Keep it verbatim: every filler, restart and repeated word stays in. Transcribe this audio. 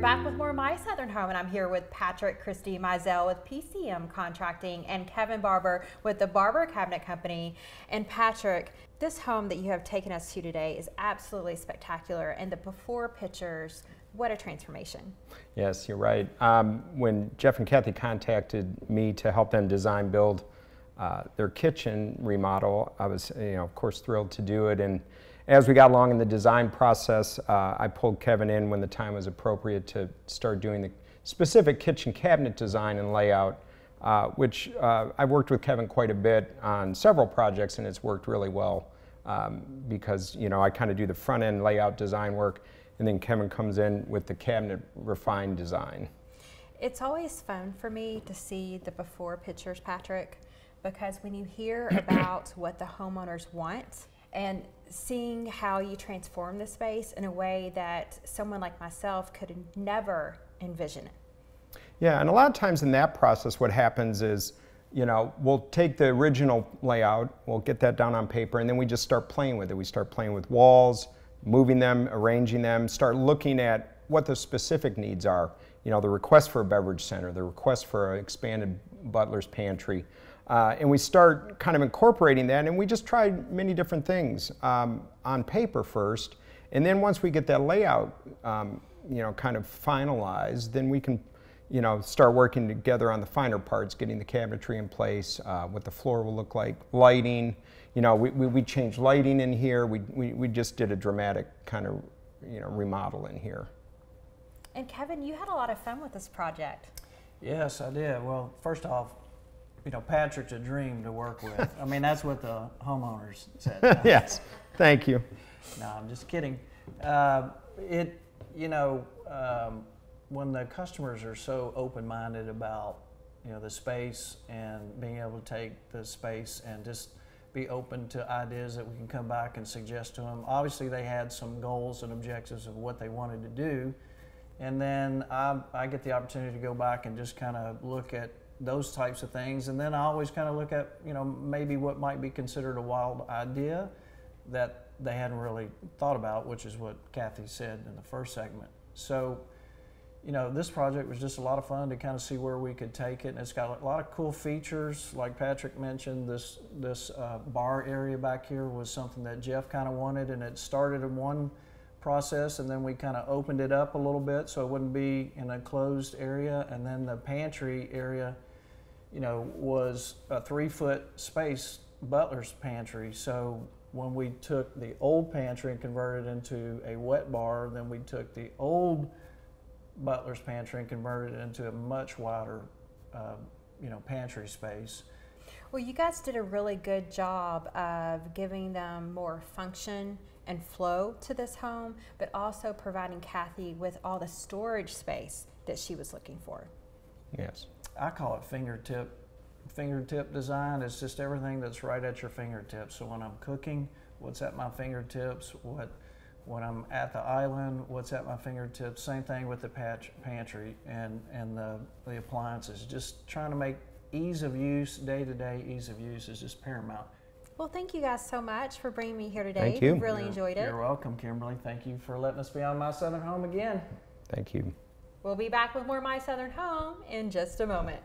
back with more My Southern Home, and I'm here with Patrick Christie-Mizell with P C M Contracting and Kevin Barber with the Barber Cabinet Company. And Patrick, this home that you have taken us to today is absolutely spectacular, and the before pictures, what a transformation. Yes, you're right. Um, when Jeff and Kathy contacted me to help them design, build uh, their kitchen remodel, I was, you know, of course thrilled to do it. And as we got along in the design process, uh, I pulled Kevin in when the time was appropriate to start doing the specific kitchen cabinet design and layout, uh, which uh, I worked with Kevin quite a bit on several projects, and it's worked really well um, because, you know, I kind of do the front end layout design work, and then Kevin comes in with the cabinet refined design. It's always fun for me to see the before pictures, Patrick, because when you hear about what the homeowners want, and seeing how you transform the space in a way that someone like myself could never envision it. Yeah, and a lot of times in that process what happens is, you know, we'll take the original layout, we'll get that down on paper, and then we just start playing with it. We start playing with walls, moving them, arranging them, start looking at what the specific needs are. You know, the request for a beverage center, the request for an expanded butler's pantry. Uh, and we start kind of incorporating that, and we just tried many different things um, on paper first, and then once we get that layout, um, you know, kind of finalized, then we can, you know, start working together on the finer parts, getting the cabinetry in place, uh, what the floor will look like, lighting. You know, we, we, we changed lighting in here. We, we, we just did a dramatic kind of, you know, remodel in here. And Kevin, you had a lot of fun with this project. Yes, I did. Well, first off, you know, Patrick's a dream to work with. I mean, that's what the homeowners said. Yes, thank you. No, I'm just kidding. Uh, it, you know, um, when the customers are so open-minded about, you know, the space and being able to take the space and just be open to ideas that we can come back and suggest to them. Obviously, they had some goals and objectives of what they wanted to do, and then I, I get the opportunity to go back and just kind of look at those types of things, and then I always kind of look at, you know, maybe what might be considered a wild idea that they hadn't really thought about, which is what Kathy said in the first segment. So, you know, this project was just a lot of fun to kind of see where we could take it, and it's got a lot of cool features. Like Patrick mentioned, this this uh, bar area back here was something that Jeff kind of wanted, and it started in one process, and then we kind of opened it up a little bit so it wouldn't be in a closed area, and then the pantry area, you know, was a three foot space butler's pantry. So when we took the old pantry and converted it into a wet bar, then we took the old butler's pantry and converted it into a much wider, uh, you know, pantry space. Well, you guys did a really good job of giving them more function and flow to this home, but also providing Kathy with all the storage space that she was looking for. Yes. I call it fingertip fingertip design. It's just everything that's right at your fingertips. So when I'm cooking, what's at my fingertips? What when I'm at the island, what's at my fingertips? Same thing with the patch, pantry and and the, the appliances. Just trying to make ease of use, day to day ease of use is just paramount. Well, thank you guys so much for bringing me here today. Thank you. Really you're, enjoyed it. You're welcome, Kimberly. Thank you for letting us be on My Southern Home again. Thank you. We'll be back with more My Southern Home in just a moment.